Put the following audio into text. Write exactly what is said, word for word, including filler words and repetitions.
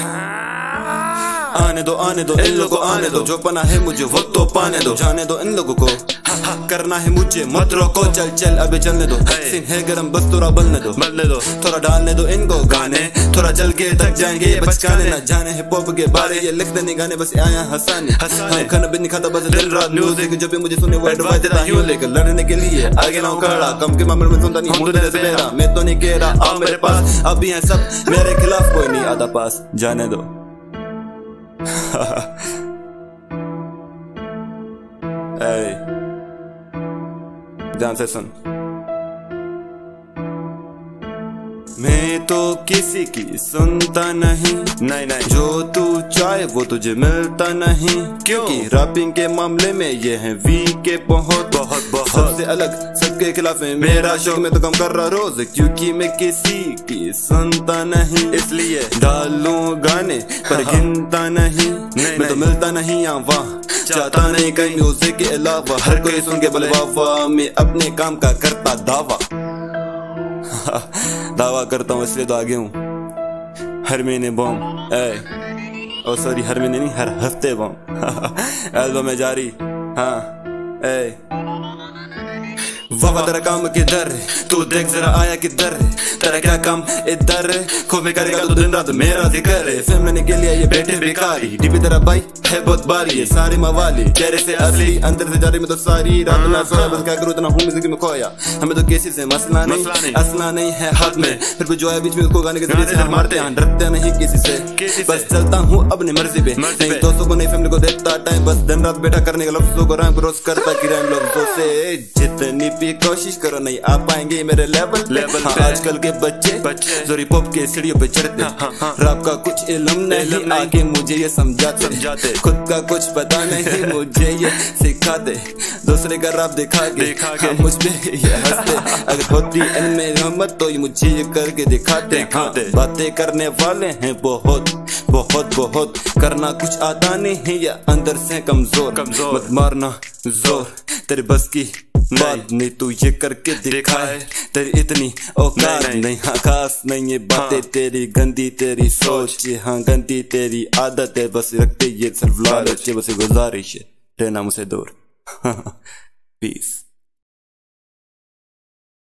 आने दो आने दो इन लोगों आने दो, जो पना है मुझे वो तो पाने दो, जाने दो इन लोगों को, हा, हा, करना है मुझे मत रोको, चल चल अबे चलने दो, सीन है गरम बस थोड़ा बलने दो, बलने दो थोड़ा डालने दो इनको गाने, थोड़ा जल के थक जाएंगे ये बचकाने, ना जाने हिप हॉप के बारे ये लिखते नहीं गाने, बस आया हंसाने, हंसाने खाना भी नहीं खाता बस दिन रात न्यूज़ देख, जब भी मुझे सुने वो एडवाइस देता हूँ, लेकर लड़ने के लिए आगे ना खड़ा, कम के मामले में सुनता नहीं हूँ तेरे से मेरा, मैं तो नहीं कह रहा आ मेरे पास, अभी है सब मेरे खिलाफ कोई नहीं आता पास, जाने दो। ध्यान से सुन, मैं तो किसी की सुनता नहीं, नहीं नहीं जो तू चाहे वो तुझे मिलता नहीं, क्योंकि रैपिंग के मामले में ये है वीके बहुत बहुत बहुत सबसे अलग, सबके खिलाफ है मेरा शौक, मैं तो कम कर रहा रोज, क्योंकि मैं किसी की सुनता नहीं, इसलिए डालूं गाने पर गिनता नहीं, मैं तो मिलता नहीं यहाँ वहाँ, चाहता नहीं कहीं म्यूजिक के अलावा, हर कोई सुन के बलवा वाह, मैं अपने काम का करता दावा, दावा करता हूँ इसलिए तो आगे हूँ, हर महीने बम ए और सॉरी हर महीने नहीं हर हफ्ते बम एल्बम है जारी, हाँ ए वाह तेरा काम किधर, तू देख जरा आया किधर, तेरा क्या काम इधर, खूब करेगा तो दिन रात मेरा जिक्र, फिल्म लेने के लिए ये बैठे बेकारी, डीपी तेरा भाई है बहुत बारी, ये सारे मवाली चेहरे से असली अंदर से जारी, मैं तो सारी रात ना सोया बस क्या करूं इतना हूं जिंदगी में खोया, हमें तो केसी से मसला नहीं, असला नहीं है हाथ में, फिर भी जो है बीच में उसको गाने के जरिए से मारते हैं, डरते नहीं किसी से, बस चलता हूँ अपनी मर्जी पे, नहीं दोस्तों को नहीं फैमिली को देता टाइम, बस दिन रात बैठा करने का लफ्जों को रैम क्रॉस करता कि रैम लफ्जों से, जितनी कोशिश करो नहीं आ पाएंगे मेरे लेवल लेवल, हाँ, आजकल के बच्चे बच्चे जो हिप-हॉप के सीढ़ियों पे चढ़ते, हाँ, हाँ, रैप का कुछ इलम नहीं, आगे मुझे ये समझाते समझाते, खुद का कुछ पता नहीं मुझे ये सिखाते, दूसरे का रैप दिखा के, दिखा के हाँ, मुझ पे ये हंसते, अगर होती इनमें हिम्मत तो ये मुझे ये करके दिखाते, दिखाते हाँ, बातें करने वाले हैं बहुत बहुत बहुत, करना कुछ आता नहीं है या अंदर से कमजोर, कमजोर मत मारना जोर, तेरे बस की बात नहीं, तू ये करके देखा है तेरी इतनी औकात नहीं, हाँ खास नहीं ये बातें तेरी गंदी, तेरी सोच हाँ गंदी, तेरी आदत है बस रखते ये सिर्फ लालच, बस गुजारिश है रहना मुझसे दूर, पीस।